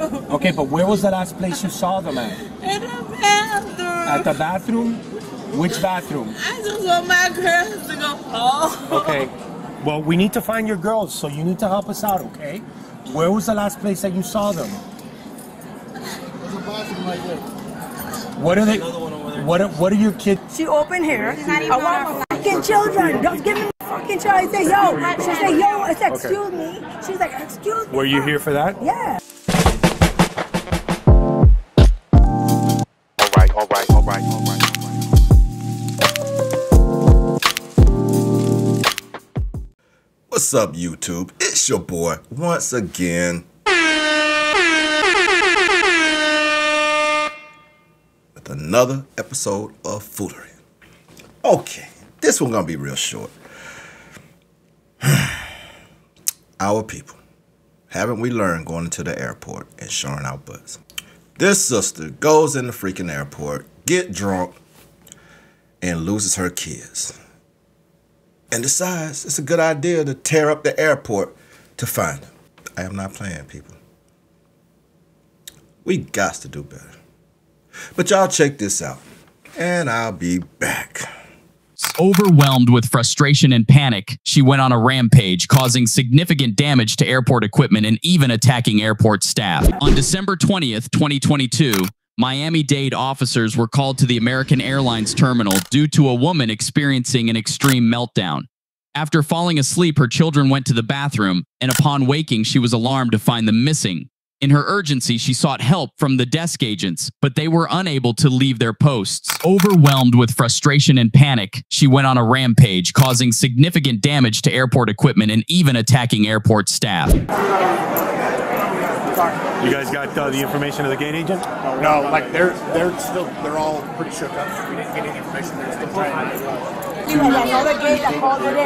Okay, but where was the last place you saw them at? In the bathroom. At the bathroom? Which bathroom? I just want my girls to go home. Okay. Well, we need to find your girls, so you need to help us out, okay? Where was the last place that you saw them? There's a bathroom right there. What are they? What are your kids? She opened here. She's not even on fucking children. Don't give me fucking child. I say yo. She say yo. I said excuse me. She's like excuse me. Were you here for that? Yeah. All right. What's up, YouTube? It's your boy once again with another episode of Foolery. Okay, this one's gonna be real short. Our people, haven't we learned going into the airport and showing our butts? This sister goes in the freaking airport, get drunk, and loses her kids. And decides it's a good idea to tear up the airport to find them. I am not playing, people. We got to do better. But y'all check this out, and I'll be back. Overwhelmed with frustration and panic, she went on a rampage, causing significant damage to airport equipment and even attacking airport staff. On December 20th, 2022, Miami-Dade officers were called to the American Airlines terminal due to a woman experiencing an extreme meltdown. After falling asleep, her children went to the bathroom, and upon waking, she was alarmed to find them missing. In her urgency, she sought help from the desk agents, but they were unable to leave their posts. Overwhelmed with frustration and panic, she went on a rampage, causing significant damage to airport equipment and even attacking airport staff. You guys got the information of the gate agent? No, like they're all pretty shook up. We didn't get any information. They're still trying. You know, another gate that called it in.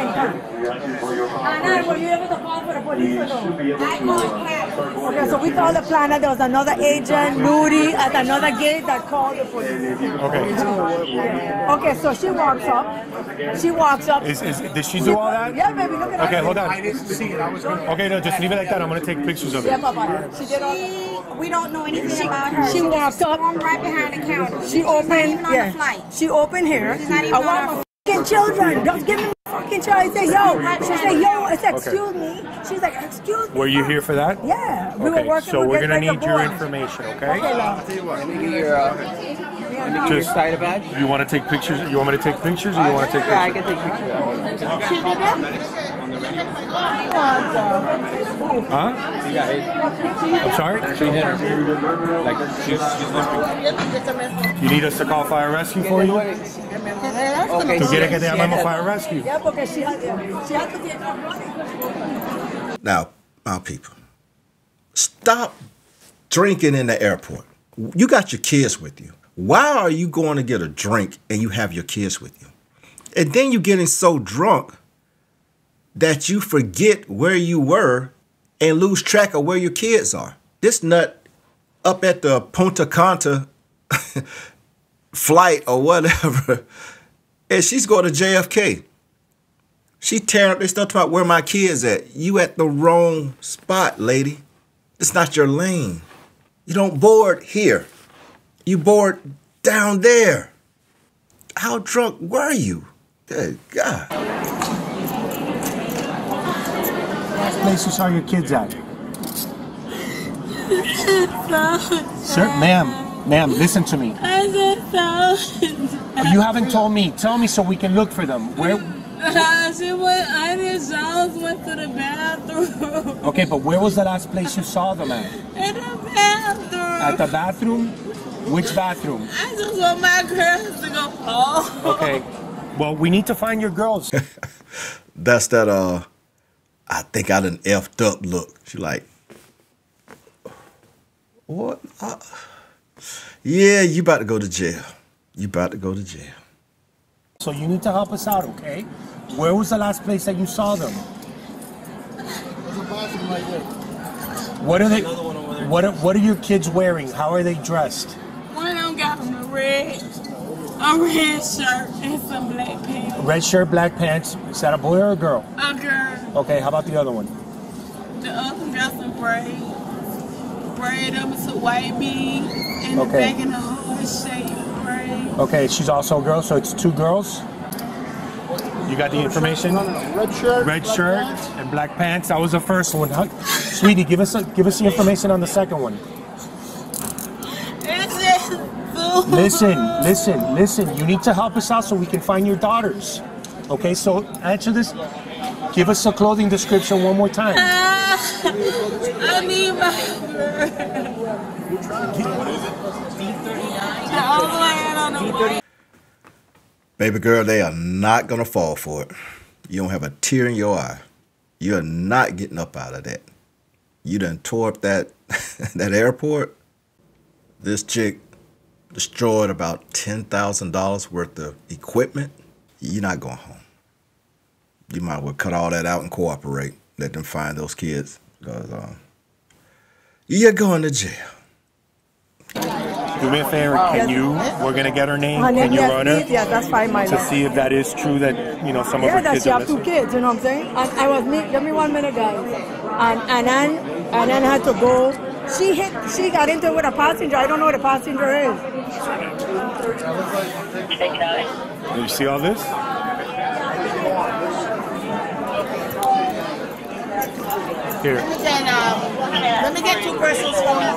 Anna, were you able to call for the police or no? I called. Okay, so we called the planet. There was another agent, Nuri, at another gate that called the police. Okay. Okay, so she walks up. Did she do all that? Yeah, baby, look at her. Okay, hold on. I didn't see it. I was going to... Okay, no, just leave it like that. I'm going to take pictures of it. Yeah, Papa. She did all... We don't know anything about her. She walked up right behind the counter. She opened. Not even on the flight. She opened here. She's not even on the fucking children. Don't give me fucking child. I say yo. She say yo. I said excuse me. She's like excuse me. Were you here for that? Yeah. Okay. We were working. So we're gonna need your information, okay? Okay, love. Let me get your. Just side badge. You want to take pictures? You want me to take pictures, or you want to take? Yeah, I can take pictures. She did it. Huh? I'm sorry? You need us to call fire rescue for you? Okay. To get a memo fire rescue. Now, our people, stop drinking in the airport. You got your kids with you. Why are you going to get a drink and you have your kids with you? And then you're getting so drunk that you forget where you were and lose track of where your kids are. This nut up at the Punta Cana flight or whatever, and she's going to JFK. She tearing up this stuff about where my kids at. You at the wrong spot, lady. It's not your lane. You don't board here. You board down there. How drunk were you? Good God. Place you saw your kids at? Sir, ma'am, listen to me. You haven't told me. Tell me so we can look for them. Where? I just went to the bathroom. Okay, but where was the last place you saw them at? In the bathroom. At the bathroom? Which bathroom? I just want my girls to go home. Okay. Well, we need to find your girls. That's that, I think I done effed up look. She like, what? Yeah, you about to go to jail. You about to go to jail. So you need to help us out, okay? Where was the last place that you saw them? There's a bathroom right there. What are they? What are your kids wearing? How are they dressed? One of them got a red shirt and some black pants. Red shirt, black pants. Is that a boy or a girl? A girl. Okay, how about the other one? The other dressed in braids. braid up to white beans in the back in a hood shape braid. Okay, she's also a girl, so it's two girls. You got the information? No, no, no. Red shirt, and black pants. That was the first one. Sweetie, give us the information on the second one. Listen. You need to help us out so we can find your daughters. Okay, so answer this. Give us a clothing description one more time. I need my What is it? D39. D39. Baby girl, they are not going to fall for it. You don't have a tear in your eye. You're not getting up out of that. You done tore up that, that airport. This chick destroyed about $10,000 worth of equipment. You're not going home. You might well cut all that out and cooperate. Let them find those kids. Because you're going to jail. Do me a favor, can you, we're going to get her name, can you run her? Yeah, that's fine, my love. To see if that is true that, you know, some of her kids are missing. Yeah, that she have two kids, you know what I'm saying? And I was, give me 1 minute, guys. And Anan had to go. She got into it with a passenger. I don't know what a passenger is. You see all this? Here. Let me get two persons for you.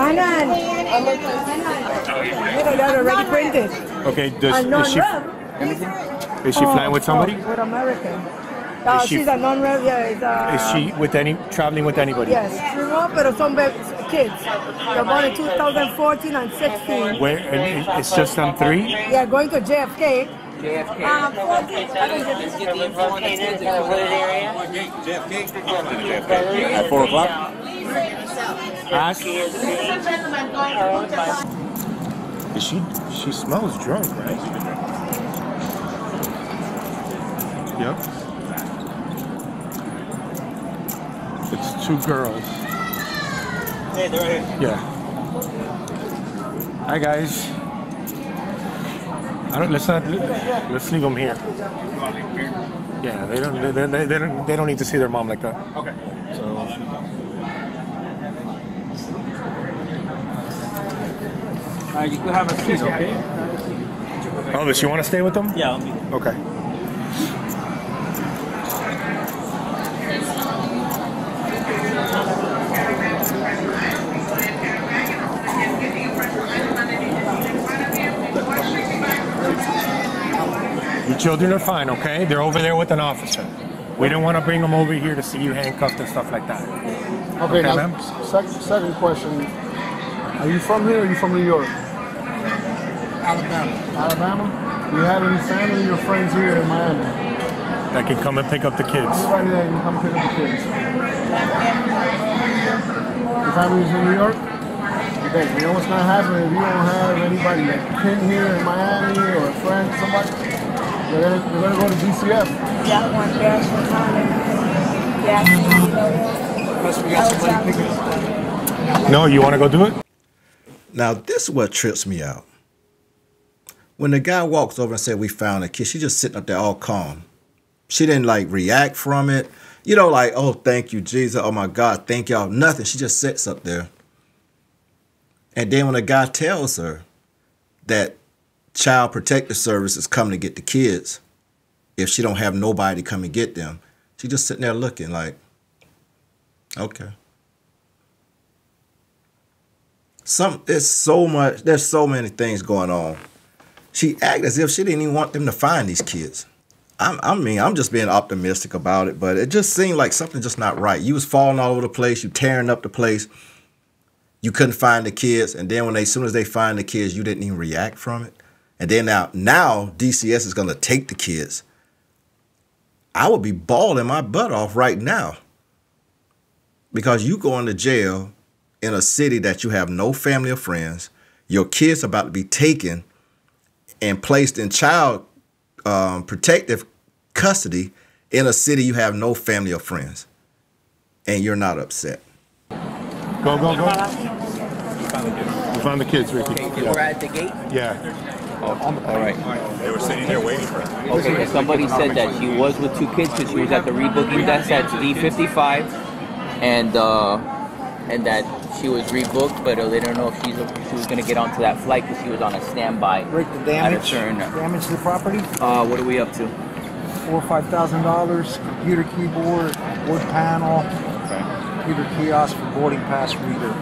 Anan, they are already printed. Okay, is she flying with somebody? With American. She's a non-rev. Yeah, is she with traveling with anybody? Yes, she was, but some kids. They're born in 2014 and 16. Where? And it's just them three? Yeah, going to JFK. JFK. At 4 o'clock. She smells drunk, right? Yep. It's two girls. Hey, they're right here. Yeah. Hi guys. Let's leave them here. Yeah, they don't need to see their mom like that. Okay. So. You could have a seat, okay? Oh, does she want to stay with them? Yeah, I'll be there. Okay. Your children are fine, okay? They're over there with an officer. We don't want to bring them over here to see you handcuffed and stuff like that. Okay, now, second question. Are you from here or are you from New York? Alabama. Alabama? Do you have any family or friends here in Miami that can come and pick up the kids? Anybody that can come pick up the kids. Your family's in New York? Okay, you know what's going to happen if you don't have anybody that can here in Miami or a friend, somebody? They're going to go to DCF. Yeah, one girl from Miami. Yeah. Plus we got somebody picking up. No, you want to go do it? Now, this is what trips me out. When the guy walks over and says, we found a kid, she's just sitting up there all calm. She didn't, like, react from it. You know, like, oh, thank you, Jesus. Oh, my God, thank y'all. Nothing. She just sits up there. And then when the guy tells her that Child Protective Services come to get the kids, if she don't have nobody to come and get them, she's just sitting there looking like, okay. There's so many things going on. She acted as if she didn't even want them to find these kids. I mean, I'm just being optimistic about it, but it just seemed like something's just not right. You was falling all over the place. You tearing up the place. You couldn't find the kids. And then when as soon as they find the kids, you didn't even react from it. And then now DCS is going to take the kids. I would be bawling my butt off right now because you going to jail in a city that you have no family or friends, your kids are about to be taken and placed in child protective custody in a city you have no family or friends, and you're not upset. Go, go, go. We found the kids, Ricky. Okay, yeah. We're at the gate? Yeah. Oh, all right. They were sitting there waiting for him. Okay, somebody said that she was with two kids because she was at the rebooking desk at D55. and that she was rebooked, but they don't know if she was going to get onto that flight because she was on a standby. Break the damage. Damage to the property. What are we up to? $4,000 or $5,000. Computer keyboard, wood panel, okay. Computer kiosk for boarding pass reader.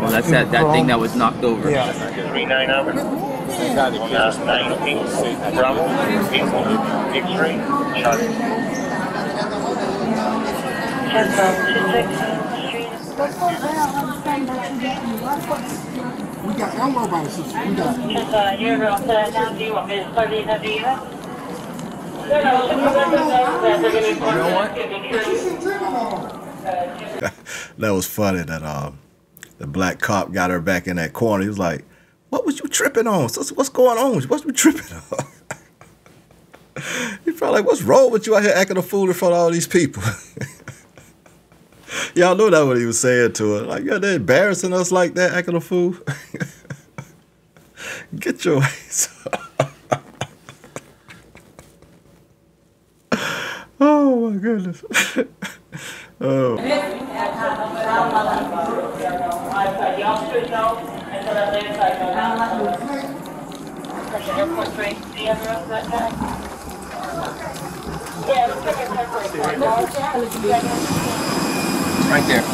Well, that's that thing that was knocked over. Yeah. 390. We got one more by sister. We got. That was funny. That the black cop got her back in that corner. He was like, "What was you tripping on? What's going on? What's you tripping on?" He's probably like, "What's wrong with you out here acting a fool in front of all these people?" Y'all knew that what he was saying to her. Like, yeah, they're embarrassing us like that, acting a fool. Get your ass up. Oh my goodness. Oh. Right there. We're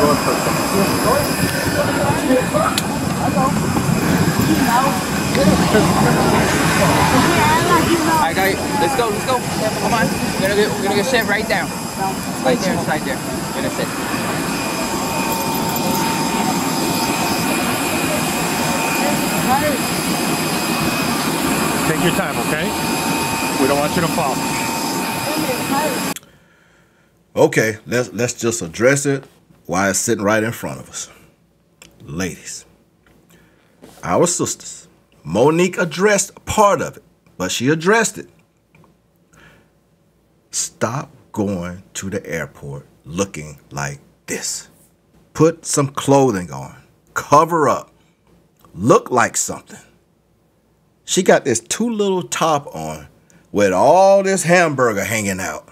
going for I got you. Let's go, come on. We're gonna sit right down. Right there, inside there. We're gonna sit. Take your time, okay? We don't want you to fall. Okay, let's just address it while it's sitting right in front of us. Ladies, our sisters, Monique addressed part of it, but she addressed it. Stop going to the airport looking like this. Put some clothing on. Cover up. Look like something. She got this too little top on with all this hamburger hanging out.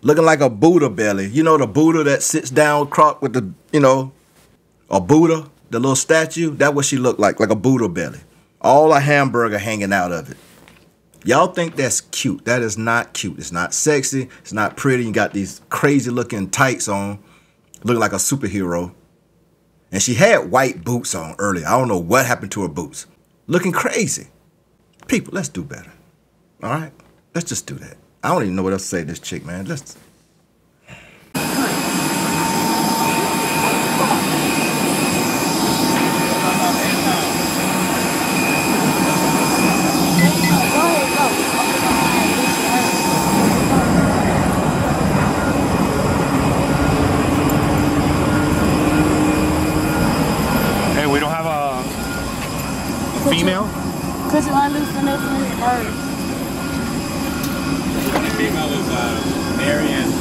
Looking like a Buddha belly. You know the Buddha that sits down cropped with the, you know, a Buddha, the little statue? That's what she looked like a Buddha belly. All a hamburger hanging out of it. Y'all think that's cute. That is not cute. It's not sexy. It's not pretty. You got these crazy looking tights on. Looking like a superhero. And she had white boots on earlier. I don't know what happened to her boots. Looking crazy. People, let's do better. All right? Let's just do that. I don't even know what else to say to this chick, man. Let's. Hey, we don't have a female? Because you want to lose the nose and bird. Female is Marianne.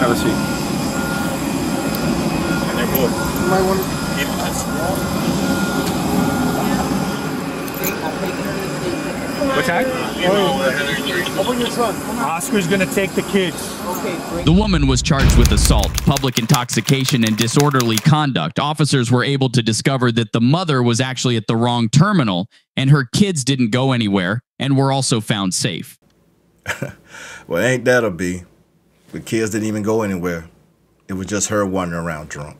Have a seat. And they're both. Might want to get us. What's that? Open your trunk. Oscar's gonna take the kids. Okay. The woman was charged with assault, public intoxication, and disorderly conduct. Officers were able to discover that the mother was actually at the wrong terminal, and her kids didn't go anywhere, and were also found safe. Well, ain't that a bee? The kids didn't even go anywhere. It was just her wandering around drunk.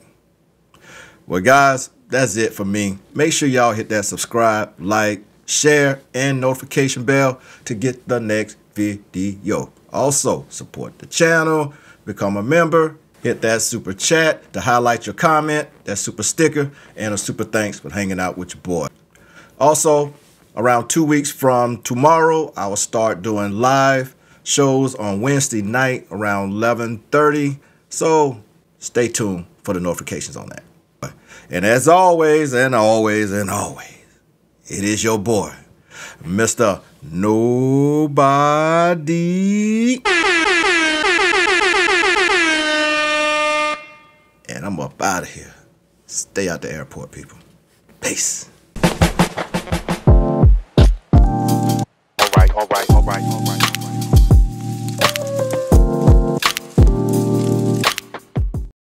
Well, guys, that's it for me. Make sure y'all hit that subscribe, like, share, and notification bell to get the next video. Also, support the channel, become a member, hit that super chat to highlight your comment, that super sticker, and a super thanks for hanging out with your boy. Also, around 2 weeks from tomorrow, I will start doing live shows on Wednesday night around 11:30. So stay tuned for the notifications on that. And as always, and always, and always, it is your boy, Mr. Nobody. And I'm up out of here. Stay out the airport, people. Peace.